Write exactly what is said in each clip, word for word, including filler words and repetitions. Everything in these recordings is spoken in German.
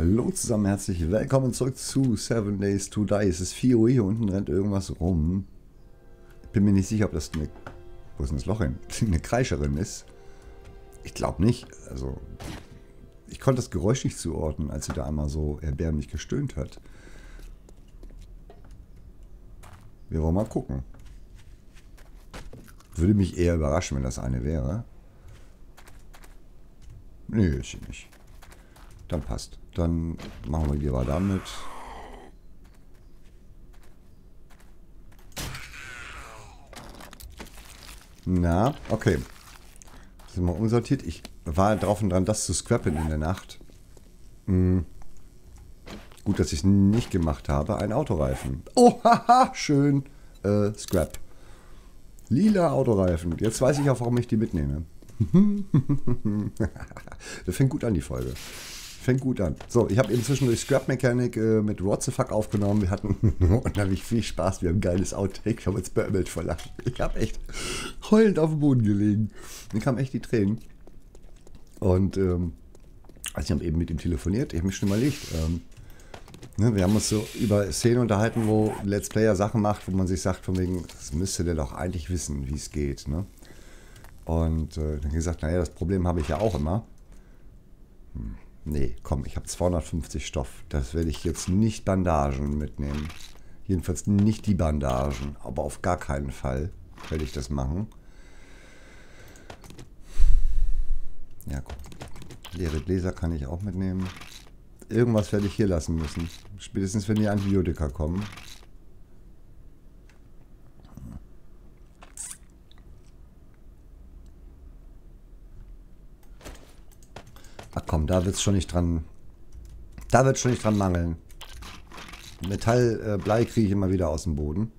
Hallo zusammen, herzlich willkommen zurück zu Seven Days to Die. Es ist vier Uhr, hier unten rennt irgendwas rum. Bin mir nicht sicher, ob das eine... Wo ist denn das Loch hin? Eine Kreischerin ist. Ich glaube nicht. Also, ich konnte das Geräusch nicht zuordnen, als sie da einmal so erbärmlich gestöhnt hat. Wir wollen mal gucken. Würde mich eher überraschen, wenn das eine wäre. Nee, ist sie nicht. Dann passt. Dann machen wir lieber damit. Na, okay. Sind wir umsortiert. Ich war drauf und dran, das zu scrappen in der Nacht. Hm. Gut, dass ich es nicht gemacht habe. Ein Autoreifen. Oh, haha, schön. Äh, Scrap. Lila Autoreifen. Jetzt weiß ich auch, warum ich die mitnehme. Das fängt gut an, die Folge. Fängt gut an. So, ich habe eben zwischendurch Scrap Mechanic äh, mit What the Fuck aufgenommen. Wir hatten unheimlich viel Spaß. Wir haben ein geiles Outtake. Wir haben uns beömmelt vor Lachen. Ich habe echt heulend auf dem Boden gelegen. Mir kamen echt die Tränen. Und ähm, also ich habe eben mit ihm telefoniert. Ich habe mich schon überlegt. Ähm, ne, wir haben uns so über Szenen unterhalten, wo Let's Player Sachen macht, wo man sich sagt, von wegen, das müsste der doch eigentlich wissen, wie es geht, ne? Und äh, dann gesagt, naja, das Problem habe ich ja auch immer. Hm, nee, komm, ich habe zweihundertfünfzig Stoff. Das werde ich jetzt nicht Bandagen mitnehmen. Jedenfalls nicht die Bandagen. Aber auf gar keinen Fall werde ich das machen. Ja, guck. Leere Gläser kann ich auch mitnehmen. Irgendwas werde ich hier lassen müssen. Spätestens, wenn die Antibiotika kommen. Ach komm, da wird's schon nicht dran. Da wird's schon nicht dran mangeln. Metall, äh, Blei kriege ich immer wieder aus dem Boden.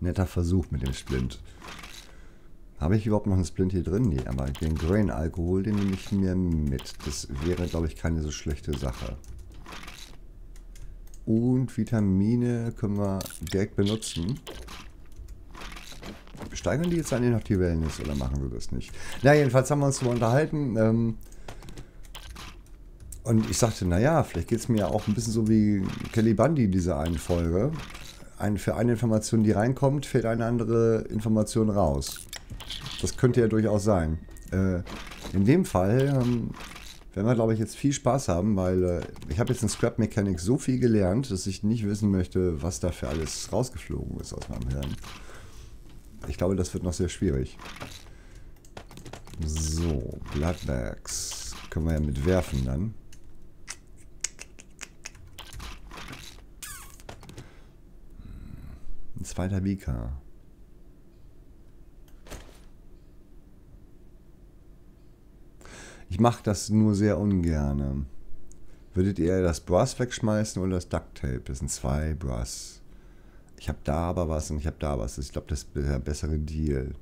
Netter Versuch mit dem Splint. Habe ich überhaupt noch einen Splint hier drin? Nee, aber den Grain Alkohol, den nehme ich mir mit. Das wäre, glaube ich, keine so schlechte Sache. Und Vitamine können wir direkt benutzen. Steigern die jetzt eigentlich noch die Wellness oder machen wir das nicht? Na, jedenfalls haben wir uns darüber unterhalten. Ähm, Und ich sagte, naja, vielleicht geht es mir ja auch ein bisschen so wie Kelly Bundy, diese eine Folge. Ein, für eine Information, die reinkommt, fällt eine andere Information raus. Das könnte ja durchaus sein. Äh, in dem Fall ähm, werden wir, glaube ich, jetzt viel Spaß haben, weil äh, ich habe jetzt in Scrap Mechanic so viel gelernt, dass ich nicht wissen möchte, was da für alles rausgeflogen ist aus meinem Hirn. Ich glaube, das wird noch sehr schwierig. So, Bloodbags. Können wir ja mit werfen dann. Ein zweiter Vika. Ich mache das nur sehr ungern. Würdet ihr das Brass wegschmeißen oder das Duct Tape? Das sind zwei Brass. Ich habe da aber was und ich habe da was. Ich glaube, das ist der bessere Deal.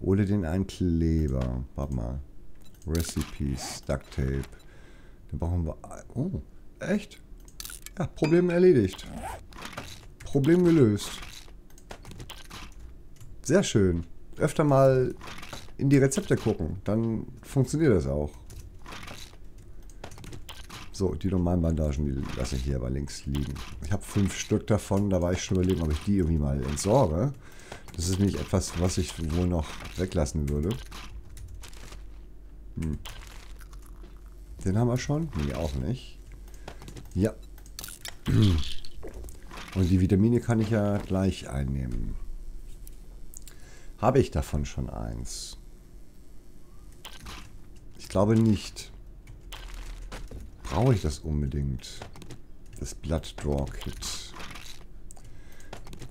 Oder den einen Kleber. Warte mal. Recipes, Duct Tape. Dann brauchen wir... Oh, echt? Ja, Problem erledigt. Problem gelöst. Sehr schön. Öfter mal in die Rezepte gucken. Dann funktioniert das auch. So, die normalen Bandagen, die lasse ich hier aber links liegen. Ich habe fünf Stück davon. Da war ich schon überlegen, ob ich die irgendwie mal entsorge. Das ist nämlich etwas, was ich wohl noch weglassen würde. Hm. Den haben wir schon? Nee, auch nicht. Ja. Und die Vitamine kann ich ja gleich einnehmen. Habe ich davon schon eins? Ich glaube nicht. Brauche ich das unbedingt? Das Blood Draw Kit.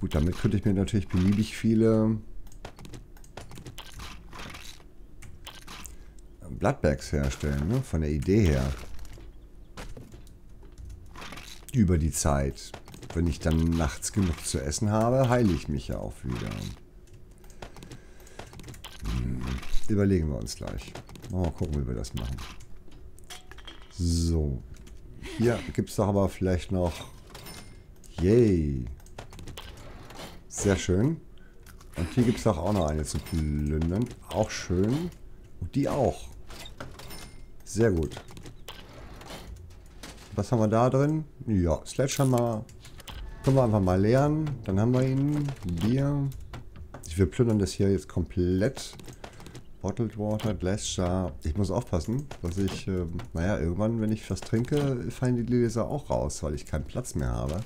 Gut, damit könnte ich mir natürlich beliebig viele Bloodbags herstellen, ne? Von der Idee her. Über die Zeit. Wenn ich dann nachts genug zu essen habe, heile ich mich ja auch wieder. Hm. Überlegen wir uns gleich. Mal gucken, wie wir das machen. So. Hier gibt es doch aber vielleicht noch... Yay. Sehr schön. Und hier gibt es doch auch noch eine zu plündern. Auch schön. Und die auch. Sehr gut. Was haben wir da drin? Ja, Sledgehammer. Können wir einfach mal leeren. Dann haben wir ihn. Bier. Wir plündern das hier jetzt komplett. Bottled Water, Glass Jar. Ich muss aufpassen, dass ich, äh, naja, irgendwann, wenn ich was trinke, fallen die Gläser auch raus, weil ich keinen Platz mehr habe,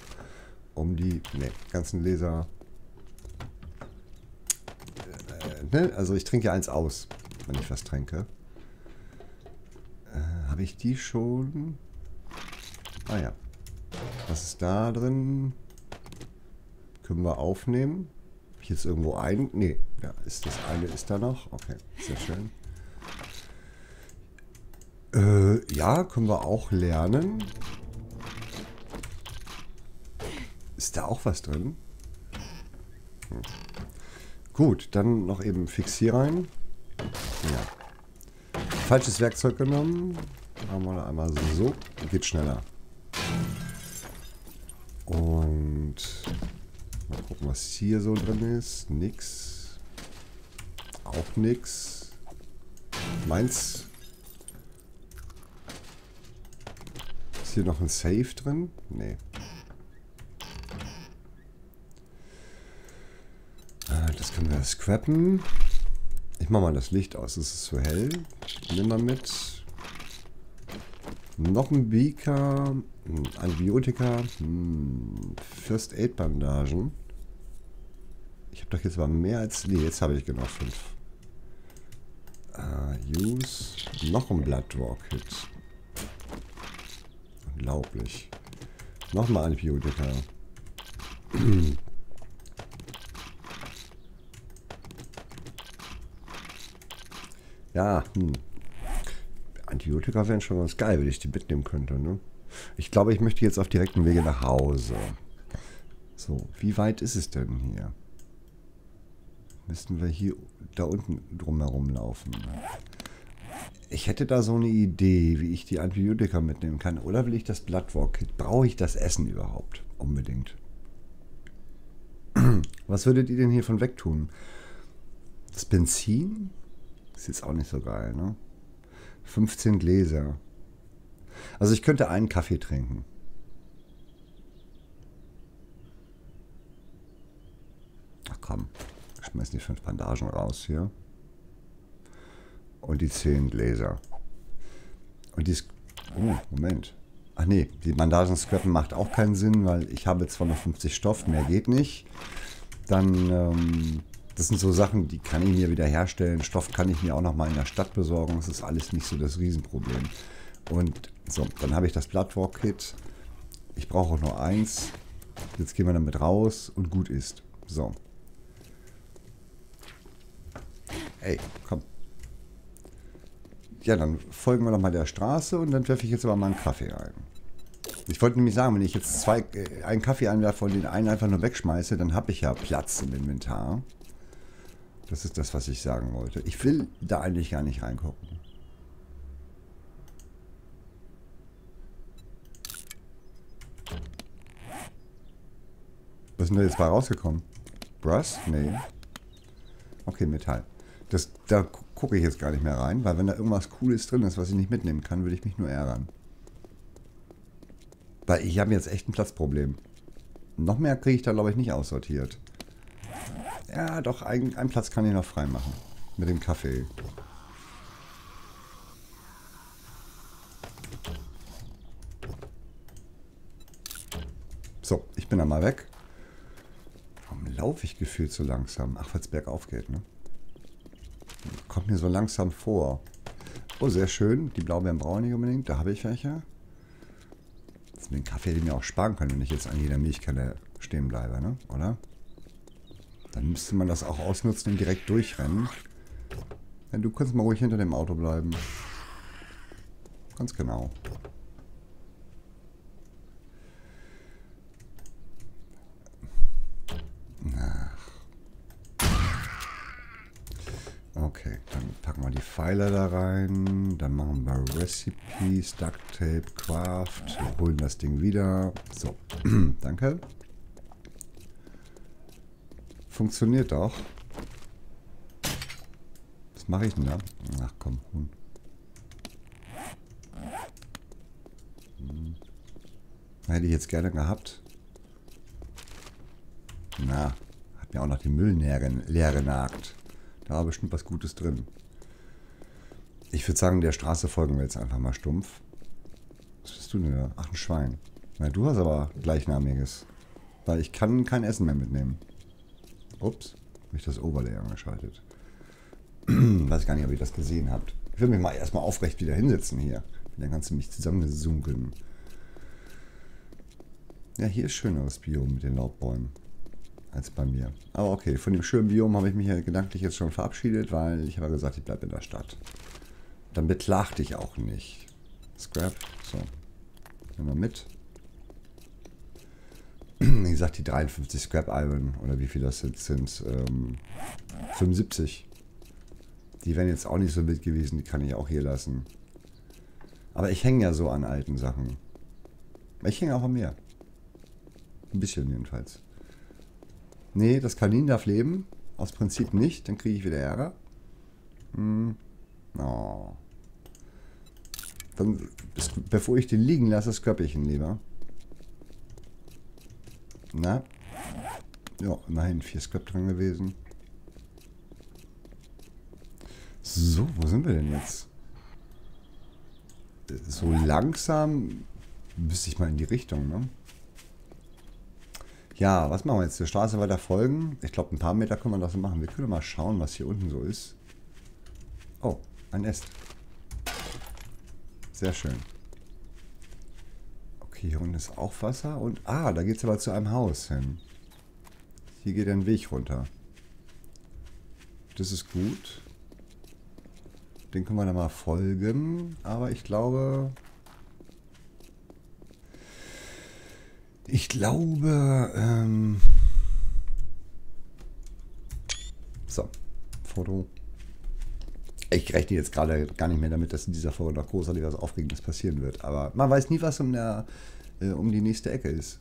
um die ne, ganzen Gläser. Äh, ne? Also ich trinke eins aus, wenn ich was trinke. Äh, habe ich die schon? Ah ja. Was ist da drin? Können wir aufnehmen? Habe ich jetzt irgendwo ein? Ne, ja, ist das eine ist da noch? Okay, sehr schön. Äh, ja, können wir auch lernen. Ist da auch was drin? Hm. Gut, dann noch eben fix hier rein. Ja. Falsches Werkzeug genommen. Machen wir da einmal so. Geht schneller. Und mal gucken, was hier so drin ist. Nix. Auch nix. Meins. Ist hier noch ein Safe drin? Nee. Das können wir scrappen. Ich mache mal das Licht aus. Es ist zu hell. Nimm mal mit. Noch ein Beaker, Antibiotika, First Aid Bandagen. Ich habe doch jetzt mal mehr als... Nee, jetzt habe ich genau fünf. Uh, use. Noch ein Blood Draw Kit. Unglaublich. Nochmal Antibiotika. Ja, hm. Antibiotika wären schon ganz geil, wenn ich die mitnehmen könnte. Ne? Ich glaube, ich möchte jetzt auf direktem Wege nach Hause. So, wie weit ist es denn hier? Müssten wir hier da unten drumherum laufen? Ich hätte da so eine Idee, wie ich die Antibiotika mitnehmen kann. Oder will ich das Bloodwalk-Kit? Brauche ich das Essen überhaupt? Unbedingt. Was würdet ihr denn hier von weg tun? Das Benzin? Ist jetzt auch nicht so geil, ne? fünfzehn Gläser. Also ich könnte einen Kaffee trinken. Ach komm, ich schmeiß die fünf Bandagen raus hier. Und die zehn Gläser. Und die... Oh, Moment. Ach nee, die Bandagen scrappen macht auch keinen Sinn, weil ich habe zweihundertfünfzig Stoff, mehr geht nicht. Dann... Ähm, das sind so Sachen, die kann ich mir wieder herstellen. Stoff kann ich mir auch nochmal in der Stadt besorgen. Das ist alles nicht so das Riesenproblem. Und so, dann habe ich das Bloodwalk-Kit. Ich brauche auch nur eins. Jetzt gehen wir damit raus und gut ist. So. Ey, komm. Ja, dann folgen wir nochmal der Straße und dann werfe ich jetzt aber mal einen Kaffee ein. Ich wollte nämlich sagen, wenn ich jetzt zwei, äh, einen Kaffee einwerfe und den einen einfach nur wegschmeiße, dann habe ich ja Platz im Inventar. Das ist das, was ich sagen wollte. Ich will da eigentlich gar nicht reingucken. Was ist denn da jetzt bei rausgekommen? Brass? Nee. Okay, Metall. Das, da gucke ich jetzt gar nicht mehr rein, weil wenn da irgendwas Cooles drin ist, was ich nicht mitnehmen kann, würde ich mich nur ärgern. Weil ich habe jetzt echt ein Platzproblem. Noch mehr kriege ich da, glaube ich, nicht aussortiert. Ja, doch, ein, einen Platz kann ich noch frei machen. Mit dem Kaffee. So, ich bin dann mal weg. Warum laufe ich gefühlt so langsam? Ach, weil es bergauf geht, ne? Kommt mir so langsam vor. Oh, sehr schön. Die Blaubeeren brauche ich nicht unbedingt. Da habe ich welche. Das mit dem Kaffee hätte ich mir auch sparen können, wenn ich jetzt an jeder Milchkanne stehen bleibe, ne? Oder? Dann müsste man das auch ausnutzen und direkt durchrennen. Ja, du kannst mal ruhig hinter dem Auto bleiben. Ganz genau. Okay, dann packen wir die Pfeiler da rein. Dann machen wir Recipes, Duct Tape, Craft. Wir holen das Ding wieder. So, danke. Funktioniert auch. Was mache ich denn da? Ach komm, Huhn. Hm. hätte ich jetzt gerne gehabt. Na, hat mir auch noch die Müllnähren leer genagt. Da war bestimmt was Gutes drin. Ich würde sagen, der Straße folgen wir jetzt einfach mal stumpf. Was bist du denn da? Ach, ein Schwein. Na, du hast aber gleichnamiges. Weil ich kann kein Essen mehr mitnehmen. Ups, habe ich das Overlay angeschaltet. Weiß gar nicht, ob ihr das gesehen habt. Ich will mich mal erstmal aufrecht wieder hinsetzen hier. Dann kannst du mich zusammengesunken. Ja, hier ist schöneres Biom mit den Laubbäumen als bei mir. Aber okay, von dem schönen Biom habe ich mich ja gedanklich jetzt schon verabschiedet, weil ich habe gesagt, ich bleibe in der Stadt. Dann beklag dich auch nicht. Scrap, so. Nehmen wir mit. Wie gesagt, die dreiundfünfzig Scrap Iron, oder wie viel das jetzt sind, ähm, fünfundsiebzig. Die wären jetzt auch nicht so wild gewesen, die kann ich auch hier lassen. Aber ich hänge ja so an alten Sachen. Ich hänge auch an mir. Ein bisschen jedenfalls. Nee, das Kanin darf leben. Aus Prinzip nicht, dann kriege ich wieder Ärger. Hm. Oh. Dann, bevor ich den liegen lasse, scrappe ich ihn lieber. Na? Ja, nein, vier Scrap dran gewesen. So, wo sind wir denn jetzt? So langsam müsste ich mal in die Richtung, ne? Ja, was machen wir jetzt? Der Straße weiter folgen? Ich glaube, ein paar Meter können wir das machen. Wir können mal schauen, was hier unten so ist. Oh, ein Nest. Sehr schön. Okay, hier unten ist auch Wasser. Und ah, da geht es aber zu einem Haus hin. Hier geht ein Weg runter. Das ist gut. Den können wir dann mal folgen. Aber ich glaube... Ich glaube... Ähm so, Foto. Ich rechne jetzt gerade gar nicht mehr damit, dass in dieser Folge noch großartig was Aufregendes passieren wird. Aber man weiß nie, was um, der, äh, um die nächste Ecke ist.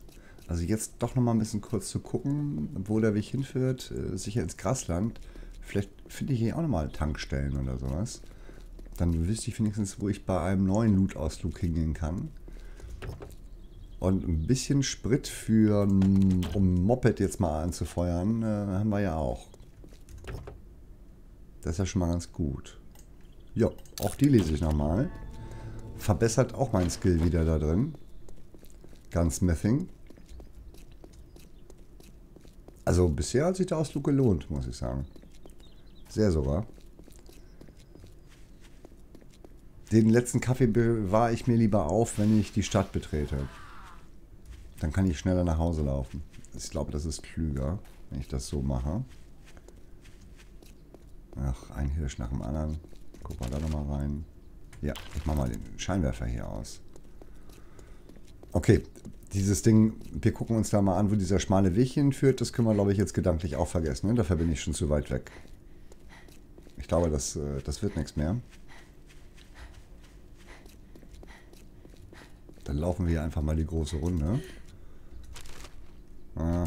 Also jetzt doch nochmal ein bisschen kurz zu gucken, wo der Weg hinführt. Äh, sicher ins Grasland. Vielleicht finde ich hier auch nochmal Tankstellen oder sowas. Dann wüsste ich wenigstens, wo ich bei einem neuen Loot-Ausflug hingehen kann. Und ein bisschen Sprit für, um Moped jetzt mal anzufeuern, äh, haben wir ja auch. Das ist ja schon mal ganz gut. Ja, auch die lese ich nochmal. Verbessert auch mein Skill wieder da drin. Gunsmithing. Also bisher hat sich der Ausflug gelohnt, muss ich sagen. Sehr sogar. Den letzten Kaffee bewahre ich mir lieber auf, wenn ich die Stadt betrete. Dann kann ich schneller nach Hause laufen. Ich glaube, das ist klüger, wenn ich das so mache. Ach, ein Hirsch nach dem anderen. Guck mal da nochmal rein. Ja, ich mache mal den Scheinwerfer hier aus. Okay, dieses Ding, wir gucken uns da mal an, wo dieser schmale Weg hinführt. Das können wir, glaube ich, jetzt gedanklich auch vergessen. Ne? Dafür bin ich schon zu weit weg. Ich glaube, das, das wird nichts mehr. Dann laufen wir hier einfach mal die große Runde. Ah.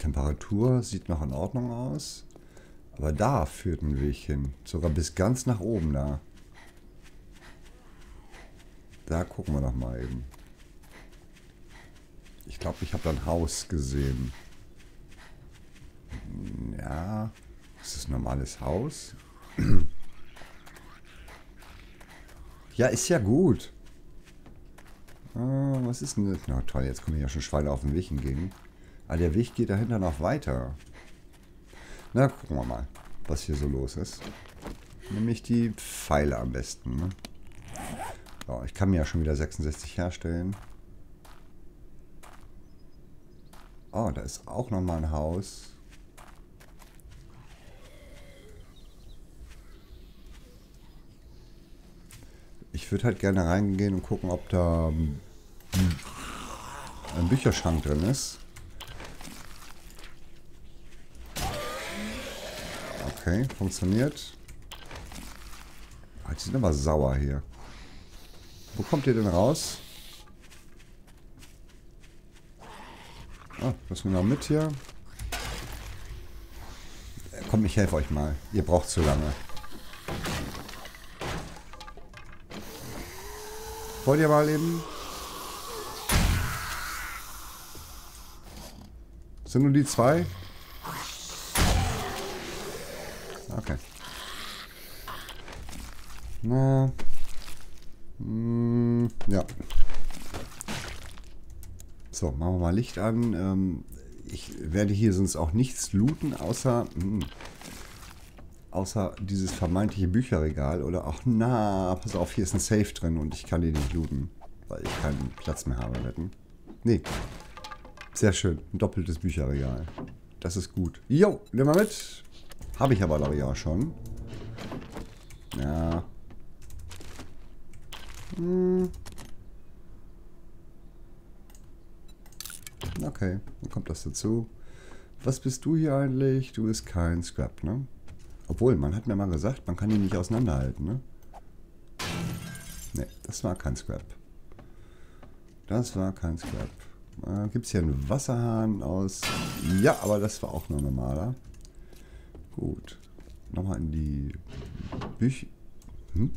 Temperatur sieht noch in Ordnung aus. Aber da führt ein Weg hin. Sogar bis ganz nach oben da. Da gucken wir doch mal eben. Ich glaube, ich habe da ein Haus gesehen. Ja, ist das ein normales Haus? Ja, ist ja gut. Ah, was ist denn das? Na toll, jetzt kommen ja schon Schweine auf den Weg entgegen. Ah, der Weg geht dahinter noch weiter. Na, gucken wir mal, was hier so los ist. Nämlich die Pfeile am besten. Ne? So, ich kann mir ja schon wieder sechsundsechzig herstellen. Oh, da ist auch nochmal ein Haus. Ich würde halt gerne reingehen und gucken, ob da ein Bücherschrank drin ist. Okay, funktioniert. Ah, die sind aber sauer hier. Wo kommt ihr denn raus? Ah, lassen wir noch mit hier. Kommt, ich helfe euch mal. Ihr braucht zu lange. Wollt ihr mal eben? Sind nur die zwei? Okay. Na. Mm, ja. So, machen wir mal Licht an. Ähm, ich werde hier sonst auch nichts looten, außer... Mh, außer dieses vermeintliche Bücherregal. Oder auch, na, pass auf, hier ist ein Safe drin und ich kann den nicht looten, weil ich keinen Platz mehr habe, wetten. Nee. Sehr schön. Ein doppeltes Bücherregal. Das ist gut. Jo, nimm mal mit. Habe ich aber, glaube ich, auch schon. Ja. Hm. Okay, dann kommt das dazu. Was bist du hier eigentlich? Du bist kein Scrap, ne? Obwohl, man hat mir mal gesagt, man kann ihn nicht auseinanderhalten, ne? Ne, das war kein Scrap. Das war kein Scrap. Äh, Gibt es hier einen Wasserhahn aus... Ja, aber das war auch nur ein normaler. Gut. Nochmal in die... Büch... Hm?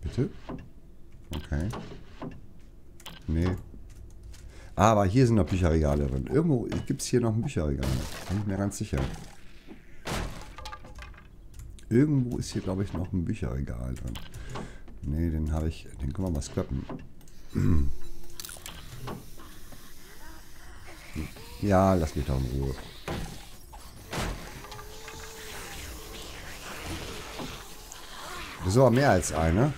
Bitte? Okay. Nee. Aber hier sind noch Bücherregale drin. Irgendwo gibt es hier noch ein Bücherregal. Bin ich mir ganz sicher. Irgendwo ist hier, glaube ich, noch ein Bücherregal drin. Ne, den habe ich... Den können wir mal scrappen. Ja, lass mich doch in Ruhe. So, mehr als eine.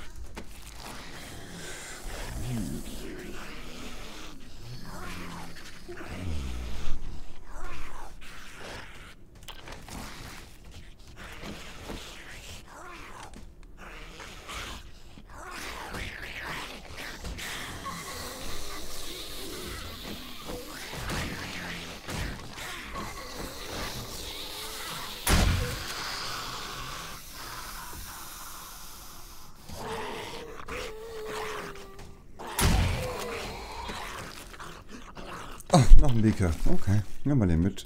Oh, noch ein Beaker. Okay, nehmen wir den mit.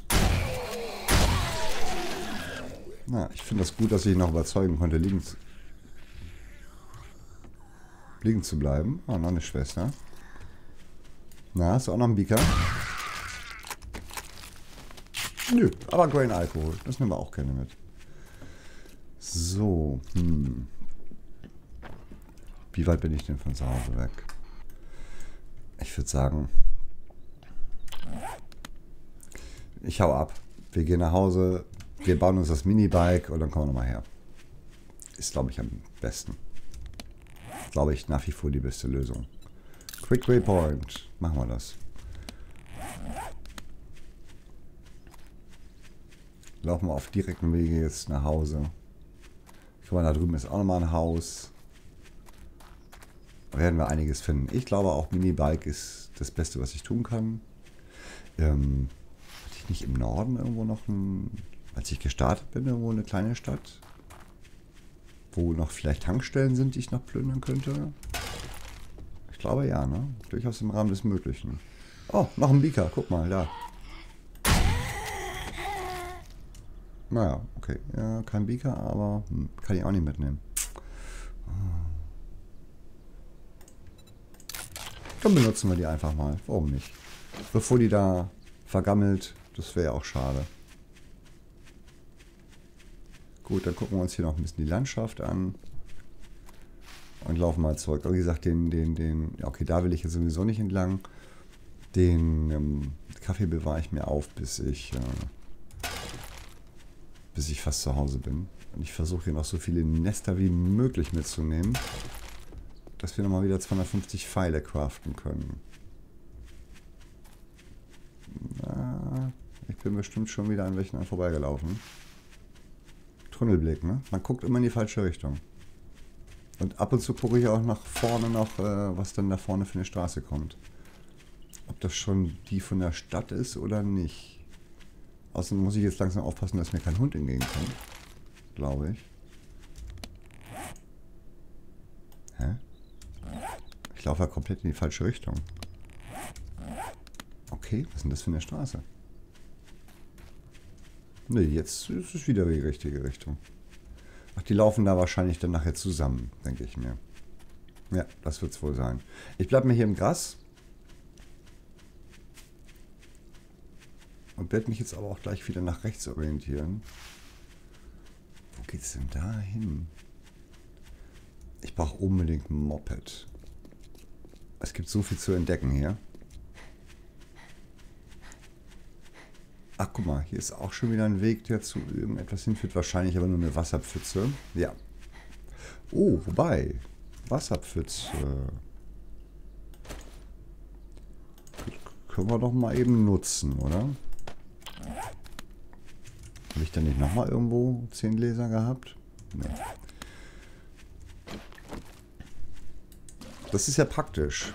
Na, ich finde das gut, dass ich ihn noch überzeugen konnte, liegen zu, liegen zu bleiben. Oh, noch eine Schwester. Na, hast du auch noch einen Beaker? Nö, aber Grain Alkohol. Das nehmen wir auch gerne mit. So, hm. Wie weit bin ich denn von zu Hause weg? Ich würde sagen... Ich hau ab. Wir gehen nach Hause, wir bauen uns das Minibike und dann kommen wir nochmal her. Ist, glaube ich, am besten. Glaube ich, nach wie vor die beste Lösung. Quick Waypoint. Machen wir das. Laufen wir auf direkten Wege jetzt nach Hause. Guck mal, da drüben ist auch nochmal ein Haus. Da werden wir einiges finden. Ich glaube, auch Minibike ist das Beste, was ich tun kann. Ähm... Nicht im Norden irgendwo noch ein, als ich gestartet bin, irgendwo eine kleine Stadt, wo noch vielleicht Tankstellen sind, die ich noch plündern könnte? Ich glaube ja, ne? Durchaus im Rahmen des Möglichen. Oh, noch ein Beaker, guck mal, da. Naja, okay. Ja, kein Beaker, aber hm, kann ich auch nicht mitnehmen. Dann benutzen wir die einfach mal. Warum nicht? Bevor die da vergammelt. Das wäre ja auch schade. Gut, dann gucken wir uns hier noch ein bisschen die Landschaft an. Und laufen mal zurück. Wie gesagt, den, den, den... Okay, da will ich jetzt sowieso nicht entlang. Den ähm, Kaffee bewahre ich mir auf, bis ich... Äh, bis ich fast zu Hause bin. Und ich versuche hier noch so viele Nester wie möglich mitzunehmen. Dass wir nochmal wieder zweihundertfünfzig Pfeile craften können. Na, ich bin bestimmt schon wieder an welchen an vorbeigelaufen. Tunnelblick, ne? Man guckt immer in die falsche Richtung. Und ab und zu gucke ich auch nach vorne noch, äh, was dann da vorne für eine Straße kommt. Ob das schon die von der Stadt ist oder nicht. Außerdem muss ich jetzt langsam aufpassen, dass mir kein Hund entgegenkommt. Glaube ich. Hä? Ich laufe ja komplett in die falsche Richtung. Okay, was ist denn das für eine Straße? Ne, jetzt ist es wieder die richtige Richtung. Ach, die laufen da wahrscheinlich dann nachher zusammen, denke ich mir. Ja, das wird es wohl sein. Ich bleibe mir hier im Gras. Und werde mich jetzt aber auch gleich wieder nach rechts orientieren. Wo geht's denn da hin? Ich brauche unbedingt ein Moped. Es gibt so viel zu entdecken hier. Ach, guck mal, hier ist auch schon wieder ein Weg, der zu irgendetwas hinführt. Wahrscheinlich aber nur eine Wasserpfütze. Ja. Oh, wobei. Wasserpfütze. Können wir doch mal eben nutzen, oder? Habe ich da nicht nochmal irgendwo zehn Gläser gehabt? Nee. Das ist ja praktisch.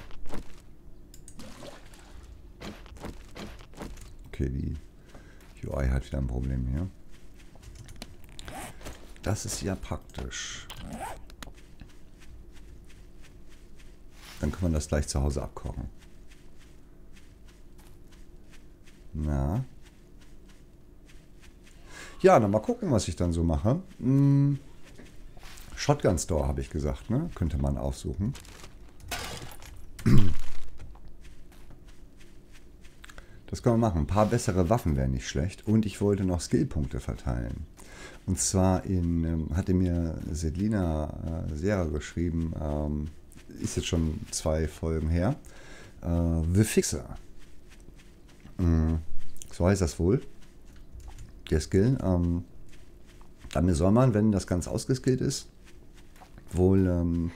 Okay, die U I hat wieder ein Problem hier. Das ist ja praktisch. Dann kann man das gleich zu Hause abkochen. Na. Ja, dann mal gucken, was ich dann so mache. Hm. Shotgun Store habe ich gesagt, ne? Könnte man aufsuchen. Das können wir machen. Ein paar bessere Waffen wären nicht schlecht. Und ich wollte noch Skillpunkte verteilen. Und zwar in, ähm, hatte mir Sedlina äh, Serra geschrieben, ähm, ist jetzt schon zwei Folgen her, äh, The Fixer. Mhm. So heißt das wohl, der Skill. Ähm, damit soll man, wenn das Ganze ausgeskillt ist, wohl ähm,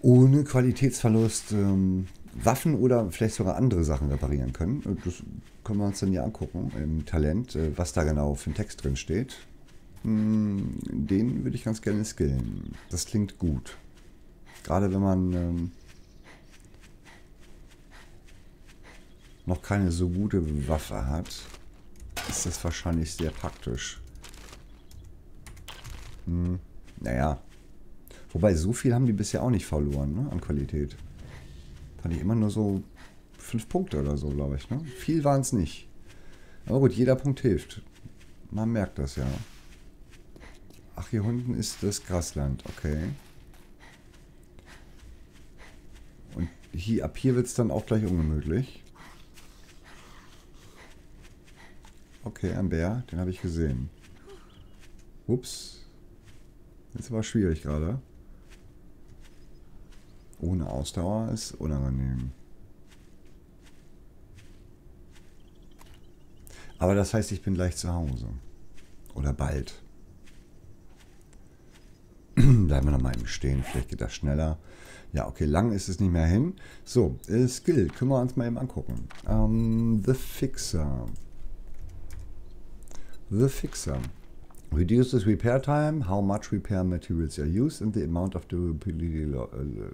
ohne Qualitätsverlust ähm, Waffen oder vielleicht sogar andere Sachen reparieren können. Das können wir uns dann ja angucken im Talent, was da genau für ein Text drin steht. Den würde ich ganz gerne skillen. Das klingt gut. Gerade wenn man ähm, noch keine so gute Waffe hat, ist das wahrscheinlich sehr praktisch. Hm, naja. Wobei, so viel haben die bisher auch nicht verloren, ne, an Qualität. Hatte ich immer nur so fünf Punkte oder so, glaube ich. Ne? Viel waren es nicht. Aber gut, jeder Punkt hilft. Man merkt das ja. Ach, hier unten ist das Grasland. Okay. Und hier, ab hier wird es dann auch gleich ungemütlich. Okay, ein Bär. Den habe ich gesehen. Ups. Jetzt war schwierig gerade. Ohne Ausdauer ist unangenehm. Aber das heißt, ich bin gleich zu Hause. Oder bald. Bleiben wir nochmal im Stehen. Vielleicht geht das schneller. Ja, okay, lang ist es nicht mehr hin. So, äh, Skill. Können wir uns mal eben angucken. Ähm, The Fixer. The Fixer. Reduces repair time, how much repair materials are used and the amount of durability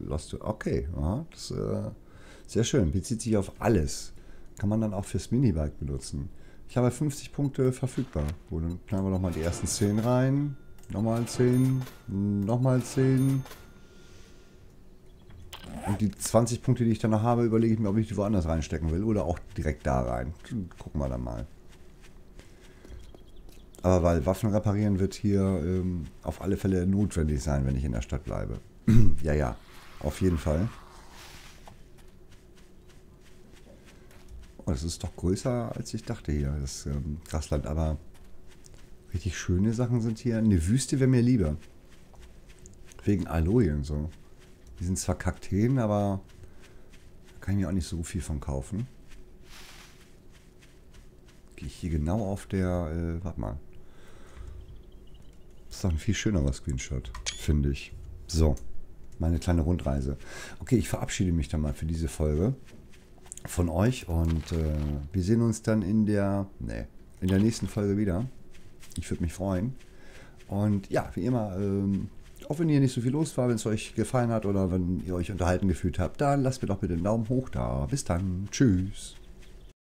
lost to... Okay, ja, das ist äh, sehr schön. Bezieht sich auf alles. Kann man dann auch fürs Minibike benutzen. Ich habe fünfzig Punkte verfügbar. Gut, dann planen wir nochmal die ersten zehn rein. Nochmal zehn. Nochmal zehn. Und die zwanzig Punkte, die ich dann noch habe, überlege ich mir, ob ich die woanders reinstecken will oder auch direkt da rein. Gucken wir dann mal. Aber weil Waffen reparieren wird hier ähm, auf alle Fälle notwendig sein, wenn ich in der Stadt bleibe. Ja, ja, auf jeden Fall. Oh, das ist doch größer, als ich dachte hier, das ähm, Grasland. Aber richtig schöne Sachen sind hier. Eine Wüste wäre mir lieber. Wegen Aloe und so. Die sind zwar Kakteen, aber da kann ich mir auch nicht so viel von kaufen. Gehe ich hier genau auf der... Äh, warte mal. Das ist doch ein viel schönerer Screenshot, finde ich. So, meine kleine Rundreise. Okay, ich verabschiede mich dann mal für diese Folge von euch und äh, wir sehen uns dann in der, nee, in der nächsten Folge wieder. Ich würde mich freuen. Und ja, wie immer, ähm, auch wenn hier nicht so viel los war, wenn es euch gefallen hat oder wenn ihr euch unterhalten gefühlt habt, dann lasst mir doch bitte einen Daumen hoch da. Bis dann. Tschüss.